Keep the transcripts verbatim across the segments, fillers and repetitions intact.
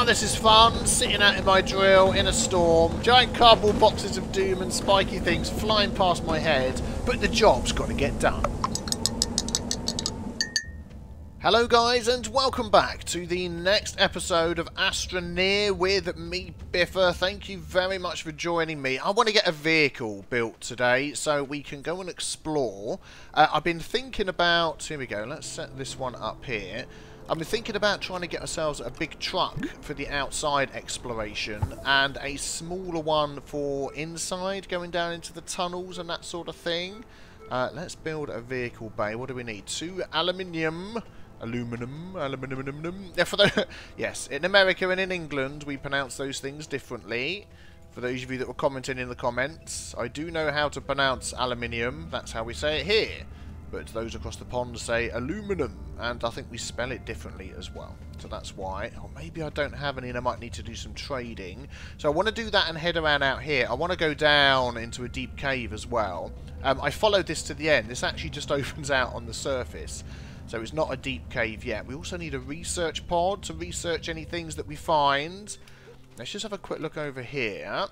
Ah, this is fun, sitting out in my drill in a storm, giant cardboard boxes of doom and spiky things flying past my head, but the job's got to get done. Hello guys and welcome back to the next episode of Astroneer with me, Biffa. Thank you very much for joining me. I want to get a vehicle built today so we can go and explore. Uh, I've been thinking about, here we go, let's set this one up here. I've been thinking about trying to get ourselves a big truck for the outside exploration and a smaller one for inside, going down into the tunnels and that sort of thing. Uh, let's build a vehicle bay. What do we need? Two aluminium... Aluminum, aluminum, aluminum. Yeah, for the yes, in America and in England, we pronounce those things differently. For those of you that were commenting in the comments, I do know how to pronounce aluminium. That's how we say it here. But those across the pond say aluminum, and I think we spell it differently as well. So that's why. Or maybe I don't have any, and I might need to do some trading. So I want to do that and head around out here. I want to go down into a deep cave as well. Um, I followed this to the end. This actually just opens out on the surface. So it's not a deep cave yet. We also need a research pod to research any things that we find. Let's just have a quick look over here.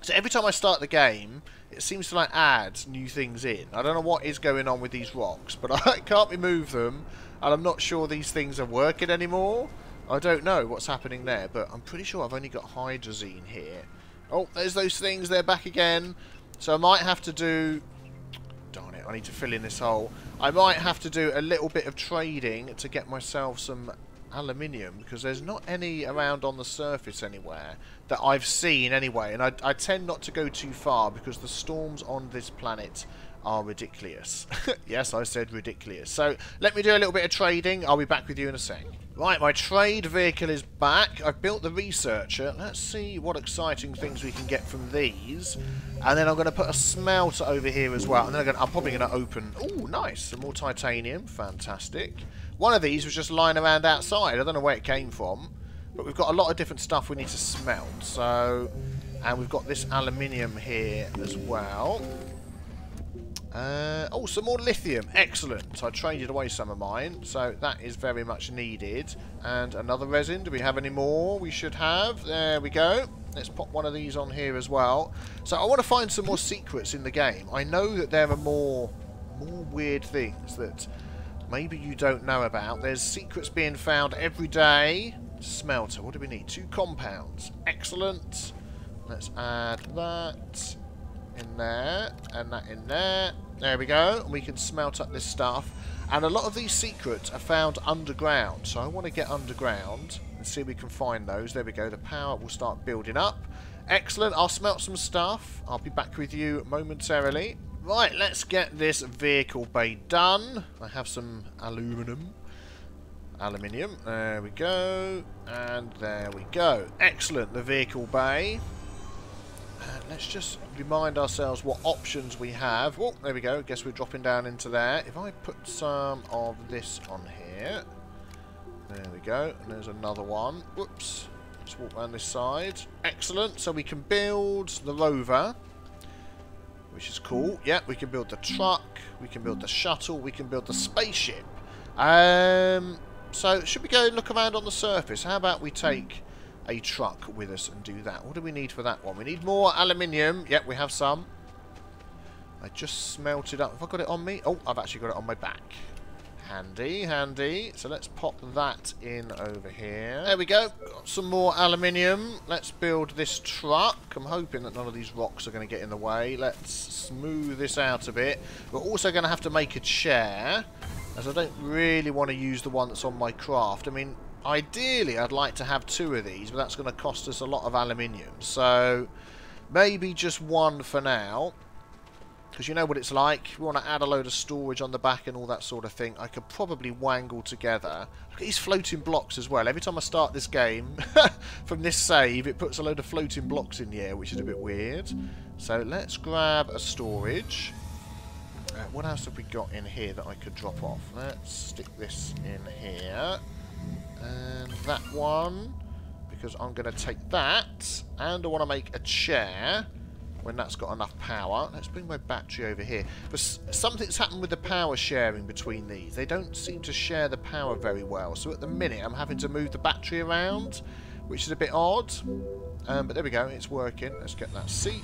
So every time I start the game, it seems to like add new things in. I don't know what is going on with these rocks, but I can't remove them. And I'm not sure these things are working anymore. I don't know what's happening there, but I'm pretty sure I've only got hydrazine here. Oh, there's those things. They're back again. So I might have to do... Darn it, I need to fill in this hole. I might have to do a little bit of trading to get myself some aluminium, because there's not any around on the surface anywhere that I've seen anyway, and I, I tend not to go too far because the storms on this planet are ridiculous. Yes, I said ridiculous. So let me do a little bit of trading. I'll be back with you in a sec. Right, my trade vehicle is back. I've built the researcher. Let's see what exciting things we can get from these. And then I'm going to put a smelter over here as well. And then I'm, gonna, I'm probably going to open... Oh, nice. Some more titanium. Fantastic. One of these was just lying around outside. I don't know where it came from. But we've got a lot of different stuff we need to smelt. So, and we've got this aluminium here as well. Uh, oh, some more lithium. Excellent. So I traded away some of mine. So that is very much needed. And another resin. Do we have any more? We should have. There we go. Let's pop one of these on here as well. So I want to find some more secrets in the game. I know that there are more, more weird things that maybe you don't know about. There's secrets being found every day. Smelter. What do we need? Two compounds. Excellent. Let's add that in there, and that in there. There we go. We can smelt up this stuff. And a lot of these secrets are found underground. So I want to get underground and see if we can find those. There we go. The power will start building up. Excellent. I'll smelt some stuff. I'll be back with you momentarily. Right, let's get this vehicle bay done. I have some aluminum. Aluminium. There we go. And there we go. Excellent. The vehicle bay. Uh, let's just remind ourselves what options we have. Oh, there we go. Guess we're dropping down into there. If I put some of this on here. There we go. And there's another one. Whoops. Let's walk around this side. Excellent. So we can build the rover, which is cool. Yeah, we can build the truck. We can build the shuttle. We can build the spaceship. Um, so should we go and look around on the surface? How about we take a truck with us and do that? What do we need for that one? We need more aluminium. Yep, we have some. I just smelted up. Have I got it on me? Oh, I've actually got it on my back. Handy, handy. So let's pop that in over here. There we go. Got some more aluminium. Let's build this truck. I'm hoping that none of these rocks are going to get in the way. Let's smooth this out a bit. We're also going to have to make a chair, as I don't really want to use the one that's on my craft. I mean, ideally, I'd like to have two of these, but that's going to cost us a lot of aluminium. So, maybe just one for now. Because you know what it's like. We want to add a load of storage on the back and all that sort of thing. I could probably wangle together. Look at these floating blocks as well. Every time I start this game, from this save, it puts a load of floating blocks in the air, which is a bit weird. So, let's grab a storage. Uh, what else have we got in here that I could drop off? Let's stick this in here. And that one, because I'm going to take that, and I want to make a chair when that's got enough power. Let's bring my battery over here. But something's happened with the power sharing between these. They don't seem to share the power very well, so at the minute I'm having to move the battery around, which is a bit odd. Um, but there we go, it's working. Let's get that seat.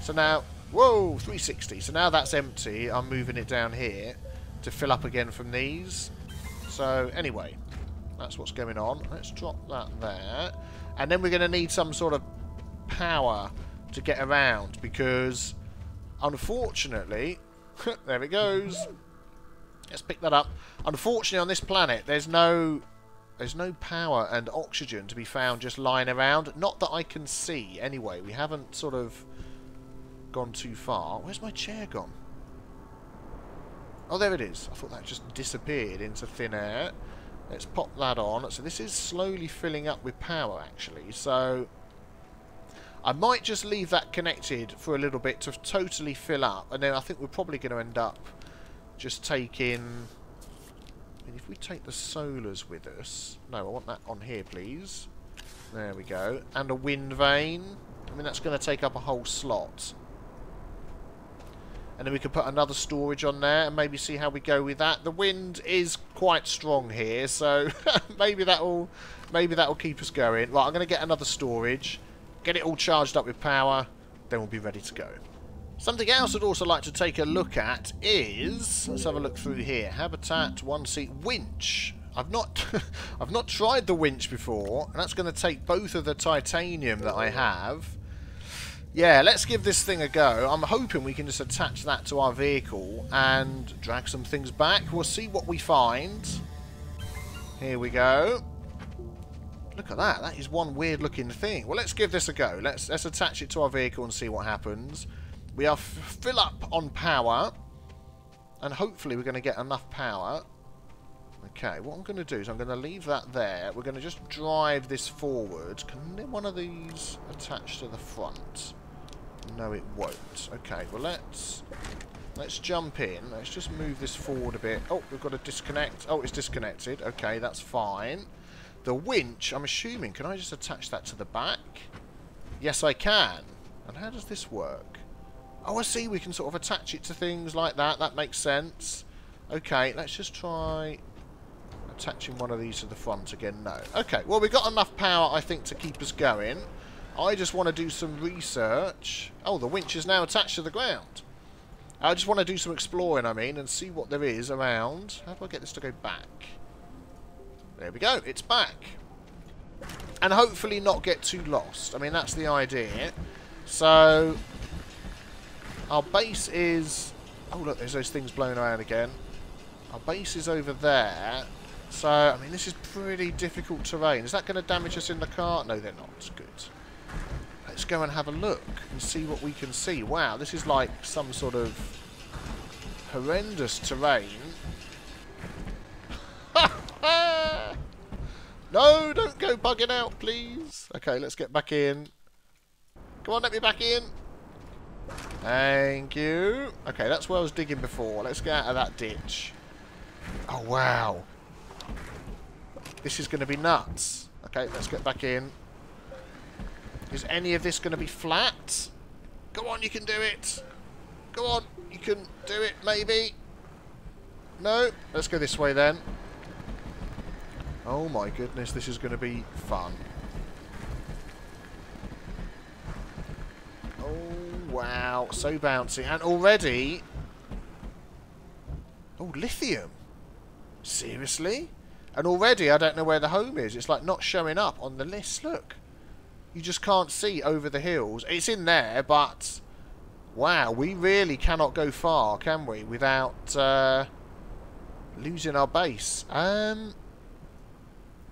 So now, whoa, three sixty. So now that's empty. I'm moving it down here to fill up again from these. So anyway, that's what's going on. Let's drop that there. And then we're going to need some sort of power to get around because, unfortunately, there it goes. Let's pick that up. Unfortunately, on this planet, there's no... There's no power and oxygen to be found just lying around. Not that I can see, anyway. We haven't sort of gone too far. Where's my chair gone? Oh, there it is. I thought that just disappeared into thin air. Let's pop that on. So this is slowly filling up with power, actually. So I might just leave that connected for a little bit to totally fill up. And then I think we're probably going to end up just taking... And if we take the solars with us... No, I want that on here, please. There we go. And a wind vane. I mean, that's going to take up a whole slot. And then we can put another storage on there and maybe see how we go with that. The wind is quite strong here, so maybe that'll maybe that'll keep us going. Right, I'm going to get another storage, get it all charged up with power, then we'll be ready to go. Something else I'd also like to take a look at is... Let's have a look through here. Habitat, one seat, winch. I've not I've not tried the winch before, and that's going to take both of the titanium that I have. Yeah, let's give this thing a go. I'm hoping we can just attach that to our vehicle and drag some things back. We'll see what we find. Here we go. Look at that. That is one weird-looking thing. Well, let's give this a go. Let's, let's attach it to our vehicle and see what happens. We are f fill up on power, and hopefully we're going to get enough power. Okay, what I'm going to do is I'm going to leave that there. We're going to just drive this forward. Can one of these attach to the front? No, it won't. Okay, well let's let's jump in. Let's just move this forward a bit. Oh, we've got to disconnect. Oh, it's disconnected. Okay, that's fine. The winch, I'm assuming, can I just attach that to the back? Yes, I can. And how does this work? Oh, I see, we can sort of attach it to things like that. That makes sense. Okay, let's just try attaching one of these to the front again. No. Okay, well, we've got enough power, I think, to keep us going. I just want to do some research. Oh, the winch is now attached to the ground. I just want to do some exploring, I mean, and see what there is around. How do I get this to go back? There we go. It's back. And hopefully not get too lost. I mean, that's the idea. So... Our base is... Oh, look, there's those things blowing around again. Our base is over there. So, I mean, this is pretty difficult terrain. Is that going to damage us in the car? No, they're not. Good. Let's go and have a look and see what we can see. Wow, this is like some sort of horrendous terrain. No, don't go bugging out, please. Okay, let's get back in. Come on, let me back in. Thank you. Okay, that's where I was digging before. Let's get out of that ditch. Oh, wow. This is going to be nuts. Okay, let's get back in. Is any of this going to be flat? Go on, you can do it. Go on, you can do it, maybe. No, let's go this way then. Oh, my goodness, this is going to be fun. Wow, so bouncy. And already... Oh, lithium. Seriously? And already I don't know where the home is. It's like not showing up on the list. Look. You just can't see over the hills. It's in there, but... Wow, we really cannot go far, can we? Without uh, losing our base. Um,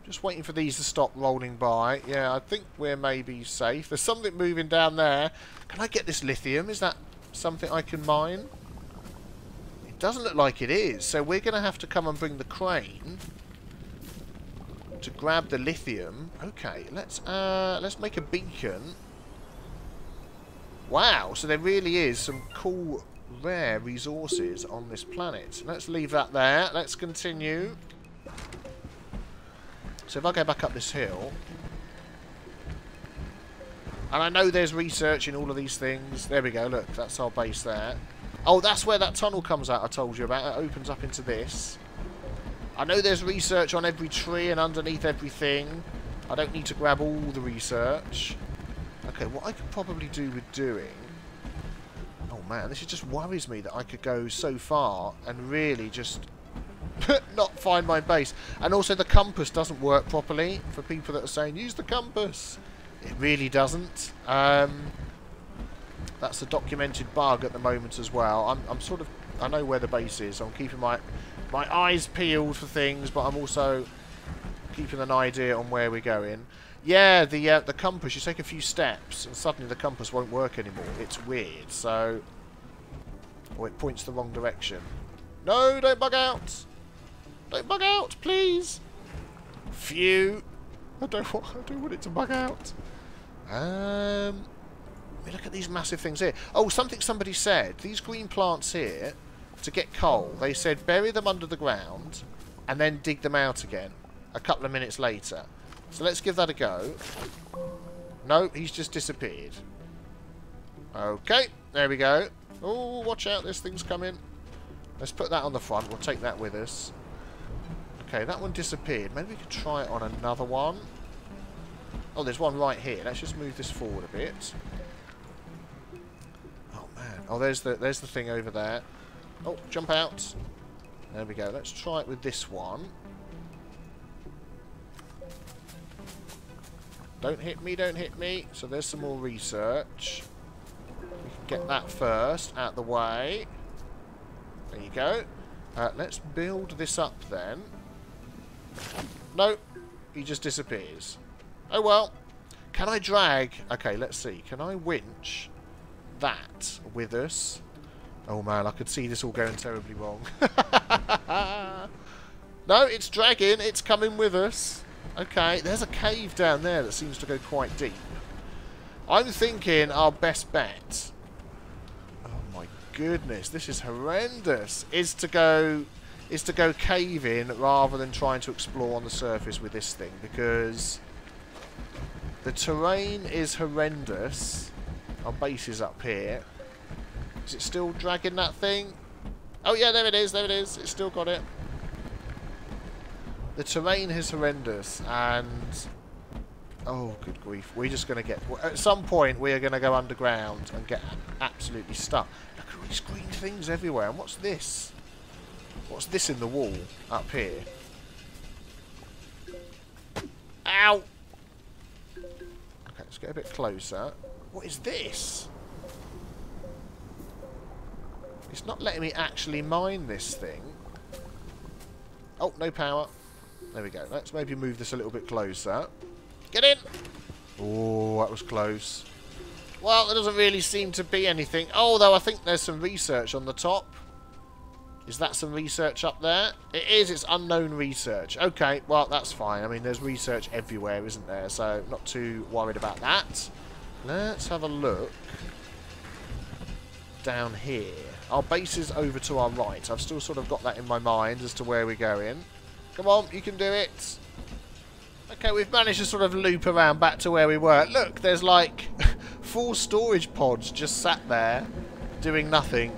just waiting for these to stop rolling by. Yeah, I think we're maybe safe. There's something moving down there. Can I get this lithium? Is that something I can mine? It doesn't look like it is. So we're going to have to come and bring the crane to grab the lithium. Okay, let's uh, let's make a beacon. Wow, so there really is some cool, rare resources on this planet. Let's leave that there. Let's continue. So if I go back up this hill... And I know there's research in all of these things. There we go, look, that's our base there. Oh, that's where that tunnel comes out I told you about. It opens up into this. I know there's research on every tree and underneath everything. I don't need to grab all the research. Okay, what I could probably do with doing... Oh man, this just worries me that I could go so far and really just not find my base. And also the compass doesn't work properly for people that are saying, use the compass. It really doesn't. Um, that's a documented bug at the moment as well. I'm, I'm sort of... I know where the base is. So I'm keeping my, my eyes peeled for things, but I'm also keeping an idea on where we're going. Yeah, the uh, the compass, you take a few steps and suddenly the compass won't work anymore. It's weird, so... Or it points the wrong direction. No, don't bug out! Don't bug out, please! Phew! I don't want, I don't want it to bug out. Um... Let me look at these massive things here. Oh, something somebody said. These green plants here, to get coal, they said bury them under the ground and then dig them out again a couple of minutes later. So let's give that a go. No, he's just disappeared. Okay, there we go. Oh, watch out, this thing's coming. Let's put that on the front. We'll take that with us. Okay, that one disappeared. Maybe we could try it on another one. Oh, there's one right here. Let's just move this forward a bit. Oh, man. Oh, there's the, there's the thing over there. Oh, jump out. There we go. Let's try it with this one. Don't hit me, don't hit me. So there's some more research. We can get that first out the way. There you go. Uh, let's build this up then. No, he just disappears. Oh well. Can I drag? Okay, let's see. Can I winch that with us? Oh man, I could see this all going terribly wrong. No, it's dragging. It's coming with us. Okay, there's a cave down there that seems to go quite deep. I'm thinking our best bet... Oh my goodness, this is horrendous. Is to go... Is to go cave in rather than trying to explore on the surface with this thing. Because... The terrain is horrendous. Our base is up here. Is it still dragging that thing? Oh yeah, there it is, there it is. It's still got it. The terrain is horrendous, and... Oh, good grief. We're just going to get... At some point, we are going to go underground and get absolutely stuck. Look at all these green things everywhere. And what's this? What's this in the wall up here? Ow! Okay, let's get a bit closer. What is this? It's not letting me actually mine this thing. Oh, no power. There we go. Let's maybe move this a little bit closer. Get in! Oh, that was close. Well, there doesn't really seem to be anything. Although I think there's some research on the top. Is that some research up there? It is. It's unknown research. Okay, well, that's fine. I mean, there's research everywhere, isn't there? So, not too worried about that. Let's have a look. Down here. Our base is over to our right. I've still sort of got that in my mind as to where we're going. Come on, you can do it. Okay, we've managed to sort of loop around back to where we were. Look, there's like four storage pods just sat there doing nothing.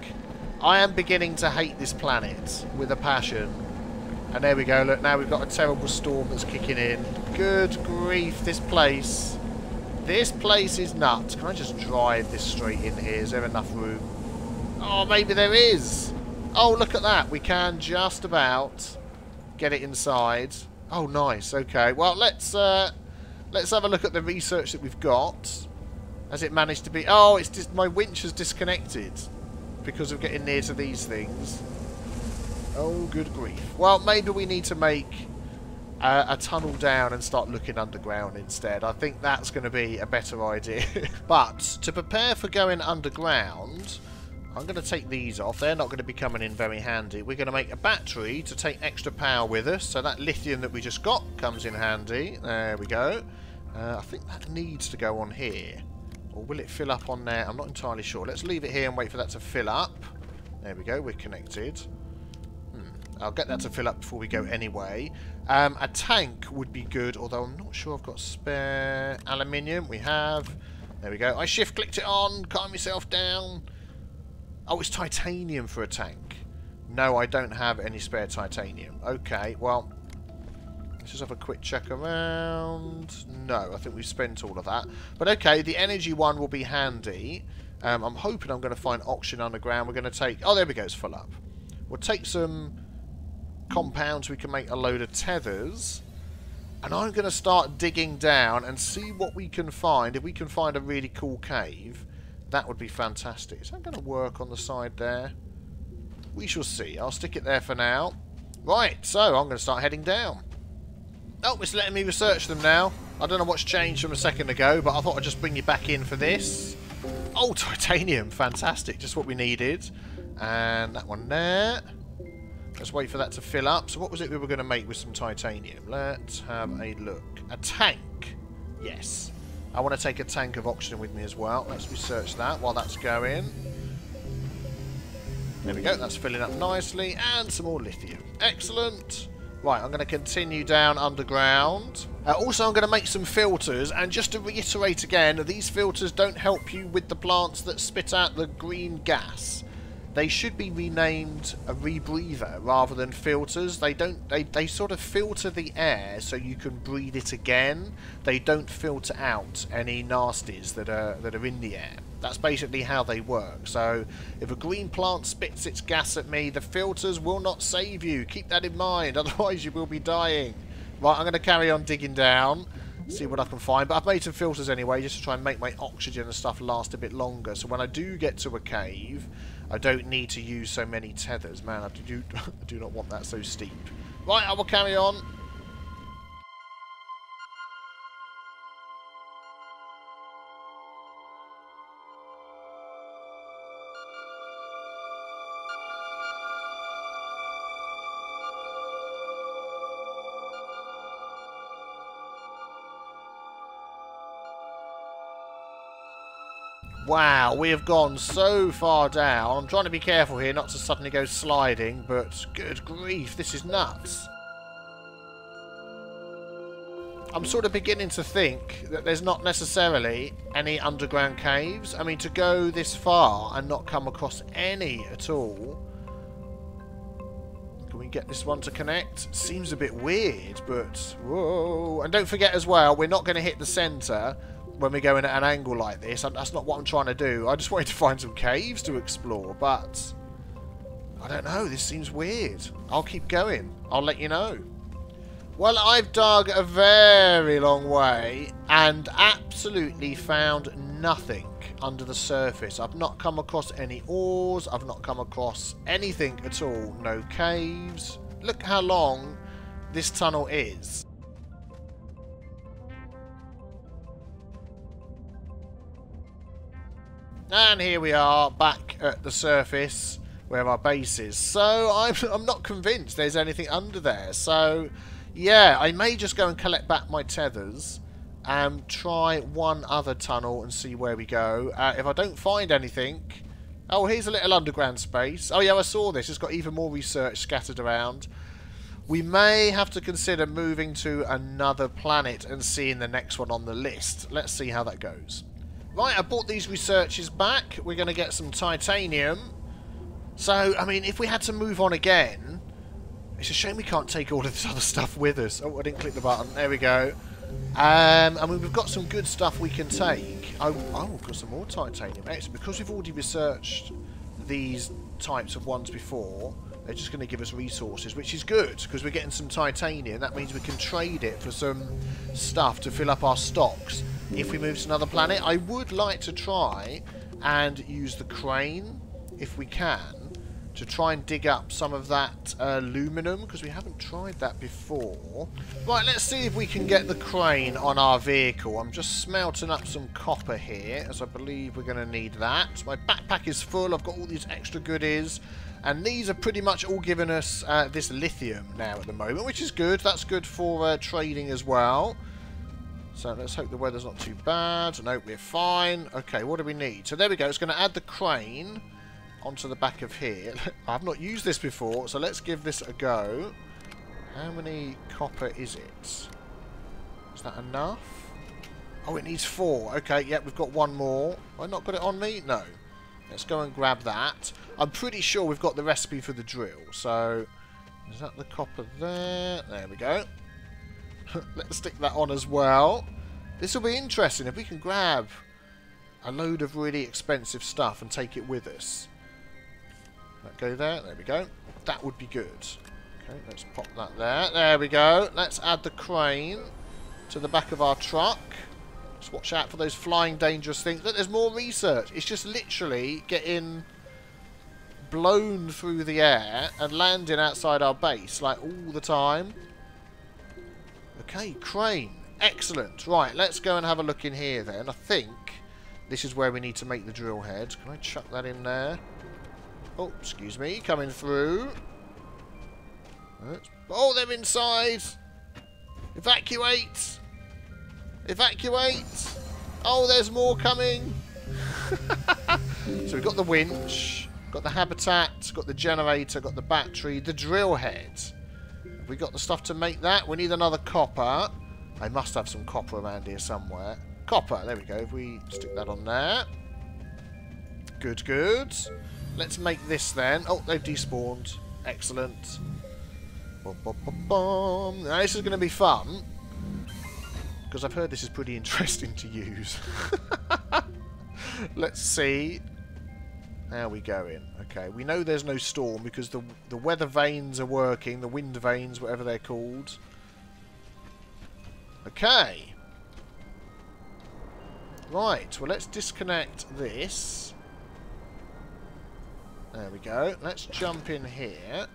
I am beginning to hate this planet with a passion. And there we go. Look, now we've got a terrible storm that's kicking in. Good grief, this place. This place is nuts. Can I just drive this straight in here? Is there enough room? Oh, maybe there is. Oh, look at that. We can just about... Get it inside. Oh, nice. Okay. Well, let's uh, let's have a look at the research that we've got. Has it managed to be? Oh, it's just my winch has disconnected because of getting near to these things. Oh, good grief. Well, maybe we need to make uh, a tunnel down and start looking underground instead. I think that's going to be a better idea. But to prepare for going underground. I'm going to take these off. They're not going to be coming in very handy. We're going to make a battery to take extra power with us. So that lithium that we just got comes in handy. There we go. Uh, I think that needs to go on here. Or will it fill up on there? I'm not entirely sure. Let's leave it here and wait for that to fill up. There we go. We're connected. Hmm. I'll get that to fill up before we go anyway. Um, a tank would be good. Although I'm not sure I've got spare aluminium. We have. There we go. I shift clicked it on. Calm yourself down. Oh, it's titanium for a tank. No, I don't have any spare titanium. Okay, well, Let's just have a quick check around. No, I think we've spent all of that. But okay, the energy one will be handy. Um, I'm hoping I'm going to find oxygen underground. We're going to take... Oh, there we go. It's full up. We'll take some compounds. We can make a load of tethers. And I'm going to start digging down and see what we can find. If we can find a really cool cave, that would be fantastic. Is that going to work on the side there? We shall see. I'll stick it there for now. Right, so I'm going to start heading down. Oh, it's letting me research them now. I don't know what's changed from a second ago, but I thought I'd just bring you back in for this. Oh, titanium. Fantastic. Just what we needed. And that one there. Let's wait for that to fill up. So what was it we were going to make with some titanium? Let's have a look. A tank. Yes. I want to take a tank of oxygen with me as well. Let's research that while that's going. There we go. That's filling up nicely. And some more lithium. Excellent. Right, I'm going to continue down underground. Uh, also, I'm going to make some filters. And just to reiterate again, these filters don't help you with the plants that spit out the green gas. They should be renamed a rebreather rather than filters. They don't. They, they sort of filter the air so you can breathe it again. They don't filter out any nasties that are that are in the air. That's basically how they work. So if a green plant spits its gas at me, the filters will not save you. Keep that in mind, otherwise you will be dying. Right, I'm going to carry on digging down, see what I can find. But I've made some filters anyway, just to try and make my oxygen and stuff last a bit longer. So when I do get to a cave, I don't need to use so many tethers. Man, I do, I do not want that so steep. Right, I will carry on. Wow, we have gone so far down. I'm trying to be careful here not to suddenly go sliding, but good grief, this is nuts. I'm sort of beginning to think that there's not necessarily any underground caves. I mean, to go this far and not come across any at all. Can we get this one to connect? Seems a bit weird, but whoa. And don't forget as well, we're not going to hit the centre when we go in at an angle like this. And that's not what I'm trying to do. I just wanted to find some caves to explore, but I don't know, this seems weird. I'll keep going. I'll let you know. Well, I've dug a very long way and absolutely found nothing under the surface. I've not come across any ores. I've not come across anything at all. No caves. Look how long this tunnel is. And here we are, back at the surface where our base is. So I'm, I'm not convinced there's anything under there. So, yeah, I may just go and collect back my tethers and try one other tunnel and see where we go. Uh, if I don't find anything... Oh, here's a little underground space. Oh, yeah, I saw this. It's got even more research scattered around. We may have to consider moving to another planet and seeing the next one on the list. Let's see how that goes. Right, I bought these researches back. We're going to get some titanium. So, I mean, if we had to move on again... It's a shame we can't take all of this other stuff with us. Oh, I didn't click the button. There we go. Um, I mean, we've got some good stuff we can take. Oh, oh, we've got some more titanium. Excellent. Because we've already researched these types of ones before, they're just going to give us resources, which is good, because we're getting some titanium. That means we can trade it for some stuff to fill up our stocks. If we move to another planet, I would like to try and use the crane, if we can, to try and dig up some of that uh, aluminum, because we haven't tried that before. Right, let's see if we can get the crane on our vehicle. I'm just smelting up some copper here, as I believe we're going to need that. My backpack is full. I've got all these extra goodies, and these are pretty much all giving us uh, this lithium now at the moment, which is good. That's good for uh, trading as well. So let's hope the weather's not too bad. Nope, we're fine. Okay, what do we need? So there we go. It's going to add the crane onto the back of here. I've not used this before, so let's give this a go. How many copper is it? Is that enough? Oh, it needs four. Okay, yep, yeah, we've got one more. Have I not got it on me? No. Let's go and grab that. I'm pretty sure we've got the recipe for the drill. So is that the copper there? There we go. Let's stick that on as well. This will be interesting if we can grab a load of really expensive stuff and take it with us. That go there. There we go. That would be good. Okay, let's pop that there. There we go. Let's add the crane to the back of our truck. Just watch out for those flying dangerous things. Look, there's more research. It's just literally getting blown through the air and landing outside our base, like, all the time. Okay, crane. Excellent. Right, let's go and have a look in here then. I think this is where we need to make the drill head. Can I chuck that in there? Oh, excuse me. Coming through. Oh, they're inside. Evacuate. Evacuate. Oh, there's more coming. So we've got the winch, got the habitat, got the generator, got the battery, the drill head. Have we got the stuff to make that? We need another copper. I must have some copper around here somewhere. Copper. There we go. If we stick that on there. Good, good. Let's make this then. Oh, they've despawned. Excellent. Bum, bum, bum, bum. Now this is going to be fun, because I've heard this is pretty interesting to use. Let's see. There we go in. Okay, we know there's no storm because the the weather vanes are working, the wind vanes, whatever they're called. Okay. Right. Well, let's disconnect this. There we go. Let's jump in here.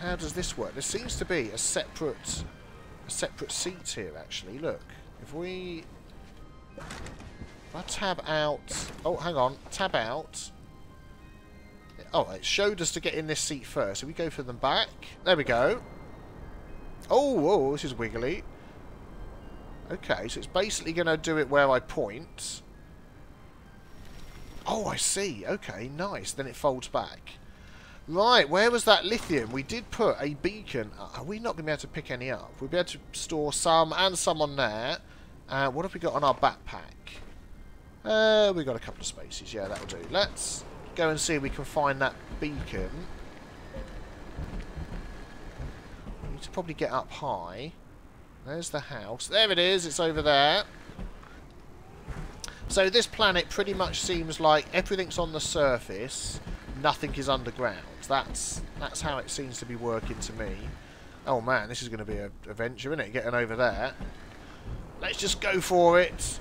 How does this work? There seems to be a separate a separate seat here, actually. Look, if we... If I tab out... Oh, hang on. Tab out. Oh, it showed us to get in this seat first. So we go for them back. There we go. Oh, whoa, this is wiggly. Okay, so it's basically going to do it where I point. Oh, I see. Okay, nice. Then it folds back. Right, where was that lithium? We did put a beacon. Are we not going to be able to pick any up? We'll be able to store some and some on there. Uh, what have we got on our backpack? Uh, we've got a couple of spaces. Yeah, that'll do. Let's go and see if we can find that beacon. We need to probably get up high. There's the house. There it is. It's over there. So this planet pretty much seems like everything's on the surface. Nothing is underground. That's that's how it seems to be working to me. Oh man, this is going to be a, a venture, isn't it? Getting over there. Let's just go for it.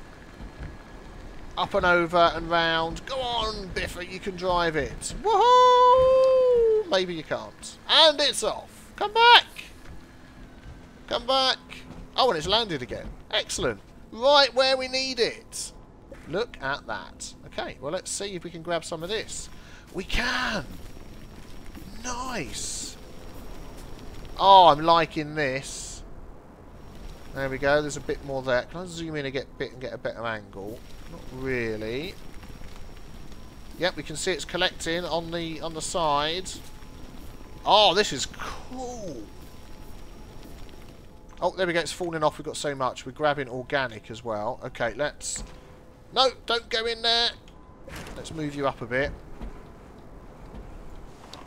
Up and over and round. Go on, Biffa, you can drive it. Woohoo! Maybe you can't. And it's off. Come back. Come back. Oh, and it's landed again. Excellent. Right where we need it. Look at that. Okay, well, let's see if we can grab some of this. We can! Nice! Oh, I'm liking this. There we go, there's a bit more there. Can I zoom in a bit and get a better angle? Not really. Yep, we can see it's collecting on the on the side. Oh, this is cool! Oh, there we go, it's falling off. We've got so much. We're grabbing organic as well. Okay, let's... No, don't go in there! Let's move you up a bit.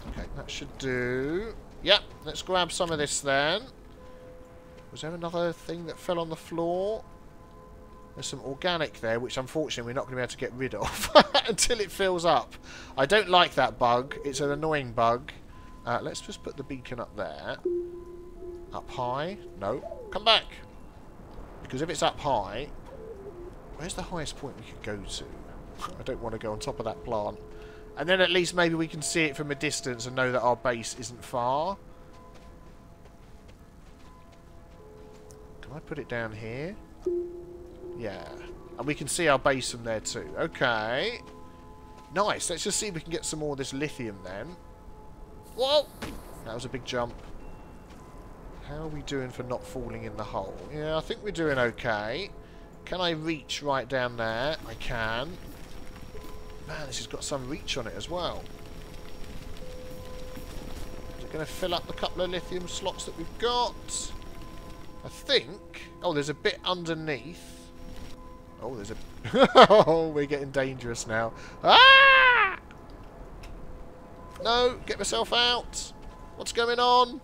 Okay, that should do. Yep, let's grab some of this then. Was there another thing that fell on the floor? There's some organic there, which unfortunately we're not going to be able to get rid of until it fills up. I don't like that bug. It's an annoying bug. Uh, let's just put the beacon up there. Up high? No. Come back. Because if it's up high... Where's the highest point we could go to? I don't want to go on top of that plant. And then at least maybe we can see it from a distance and know that our base isn't far. Can I put it down here? Yeah. And we can see our base from there too. Okay. Nice. Let's just see if we can get some more of this lithium then. Whoa! That was a big jump. How are we doing for not falling in the hole? Yeah, I think we're doing okay. Can I reach right down there? I can. Man, this has got some reach on it as well. Is it going to fill up the couple of lithium slots that we've got? I think... Oh, there's a bit underneath. Oh, there's a... Oh, we're getting dangerous now. Ah! No, get myself out. What's going on?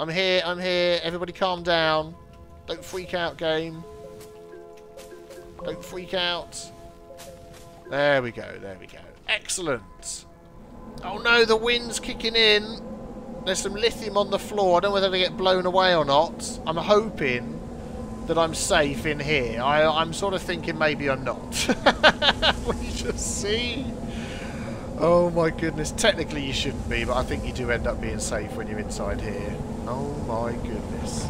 I'm here, I'm here. Everybody calm down. Don't freak out, game. Don't freak out. There we go, there we go. Excellent. Oh no, the wind's kicking in. There's some lithium on the floor. I don't know whether they get blown away or not. I'm hoping that I'm safe in here. I, I'm sort of thinking maybe I'm not. We shall see. Oh my goodness. Technically you shouldn't be, but I think you do end up being safe when you're inside here. Oh my goodness.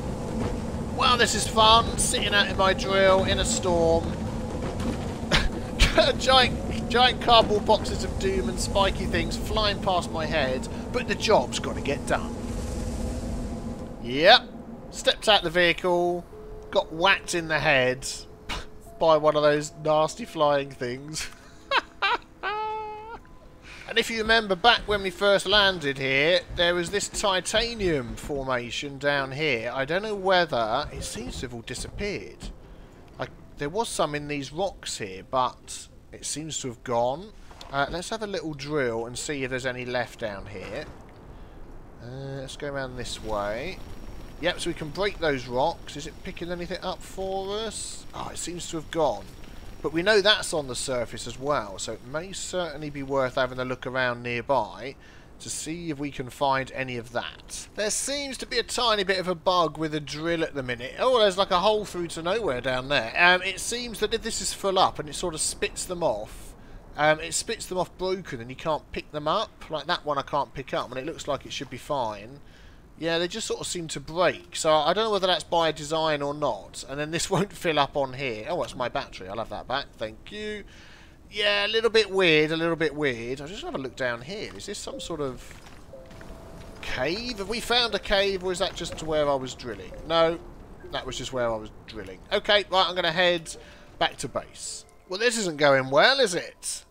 Wow, this is fun. Sitting out in my drill in a storm. giant, giant cardboard boxes of doom and spiky things flying past my head, but the job's got to get done. Yep. Stepped out the vehicle. Got whacked in the head by one of those nasty flying things. And if you remember back when we first landed here, there was this titanium formation down here. I don't know whether... It seems to have all disappeared. I, there was some in these rocks here, but it seems to have gone. Uh, let's have a little drill and see if there's any left down here. Uh, let's go around this way. Yep, so we can break those rocks. Is it picking anything up for us? Oh, it seems to have gone. But we know that's on the surface as well, so it may certainly be worth having a look around nearby to see if we can find any of that. There seems to be a tiny bit of a bug with a drill at the minute. Oh, there's like a hole through to nowhere down there. Um, it seems that if this is full up and it sort of spits them off, um, it spits them off broken and you can't pick them up. Like that one I can't pick up and it looks like it should be fine. Yeah, they just sort of seem to break. So I don't know whether that's by design or not. And then this won't fill up on here. Oh, that's my battery. I'll have that back. Thank you. Yeah, a little bit weird, a little bit weird. I'll just have a look down here. Is this some sort of cave? Have we found a cave or is that just to where I was drilling? No, that was just where I was drilling. Okay, right, I'm going to head back to base. Well, this isn't going well, is it?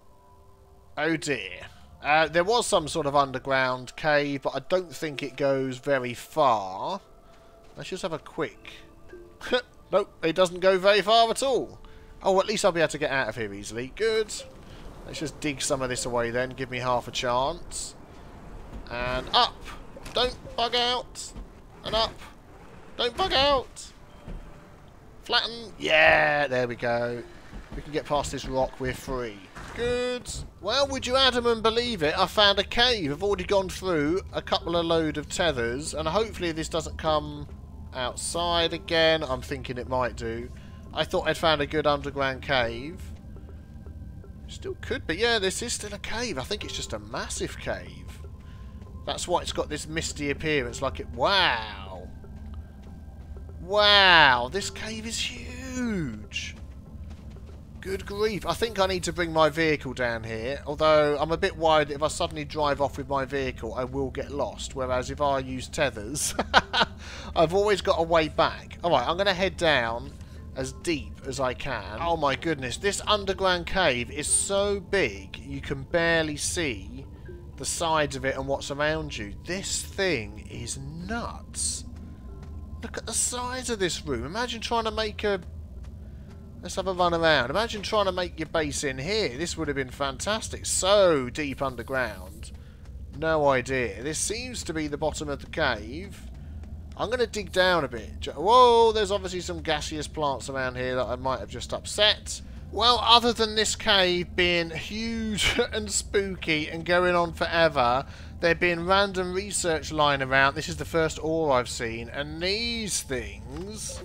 Oh, dear. Uh, there was some sort of underground cave, but I don't think it goes very far. Let's just have a quick... Nope, it doesn't go very far at all. Oh, at least I'll be able to get out of here easily. Good. Let's just dig some of this away then. Give me half a chance. And up. Don't bug out. And up. Don't bug out. Flatten. Yeah, there we go. We can get past this rock. We're free. Good. Well, would you Adam and believe it, I found a cave. I've already gone through a couple of load of tethers, and hopefully this doesn't come outside again. I'm thinking it might do. I thought I'd found a good underground cave. Still could be. Yeah, this is still a cave. I think it's just a massive cave. That's why it's got this misty appearance. Like it... Wow. Wow. This cave is huge. Good grief. I think I need to bring my vehicle down here. Although, I'm a bit worried that if I suddenly drive off with my vehicle, I will get lost. Whereas if I use tethers, I've always got a way back. Alright, I'm going to head down as deep as I can. Oh my goodness. This underground cave is so big, you can barely see the sides of it and what's around you. This thing is nuts. Look at the size of this room. Imagine trying to make a... Let's have a run around. Imagine trying to make your base in here. This would have been fantastic. So deep underground. No idea. This seems to be the bottom of the cave. I'm going to dig down a bit. Whoa, there's obviously some gaseous plants around here that I might have just upset. Well, other than this cave being huge and spooky and going on forever, there being random research lying around. This is the first ore I've seen. And these things...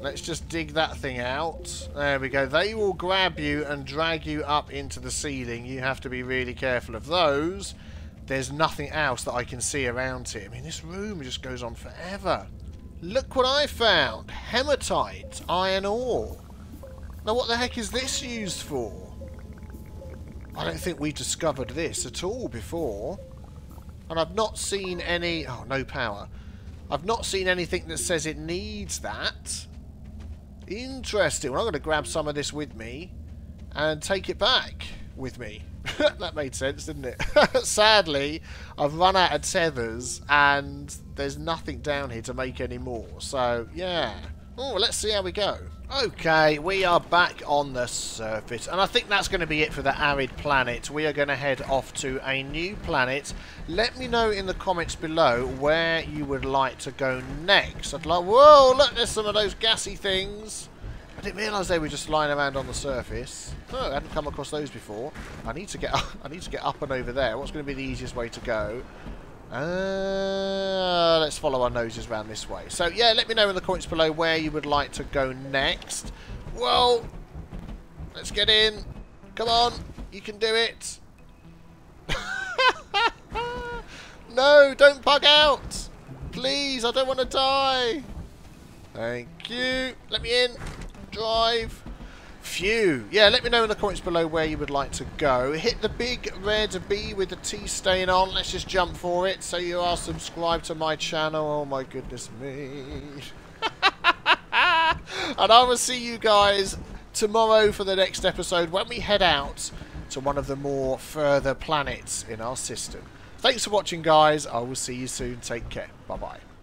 Let's just dig that thing out. There we go. They will grab you and drag you up into the ceiling. You have to be really careful of those. There's nothing else that I can see around here. I mean, this room just goes on forever. Look what I found. Hematite, iron ore. Now, what the heck is this used for? I don't think we've discovered this at all before. And I've not seen any... Oh, no power. I've not seen anything that says it needs that. Interesting. Well, I'm going to grab some of this with me and take it back with me. That made sense, didn't it? Sadly, I've run out of tethers and there's nothing down here to make any more. So, yeah. Oh, let's see how we go. Okay, we are back on the surface, and I think that's going to be it for the Arid planet. We are going to head off to a new planet. Let me know in the comments below where you would like to go next. I'd like, whoa, look, there's some of those gassy things. I didn't realise they were just lying around on the surface. Oh, I hadn't come across those before. I need to get up, I need to get up and over there. What's going to be the easiest way to go? Uh, let's follow our noses around this way. So, yeah, let me know in the comments below where you would like to go next. Well, let's get in. Come on, you can do it. No, don't bug out. Please, I don't want to die. Thank you. Let me in. Drive. Phew. Yeah, let me know in the comments below where you would like to go. Hit the big red B with the T stain on. Let's just jump for it. So you are subscribed to my channel. Oh my goodness me. And I will see you guys tomorrow for the next episode when we head out to one of the more further planets in our system. Thanks for watching, guys. I will see you soon. Take care. Bye-bye.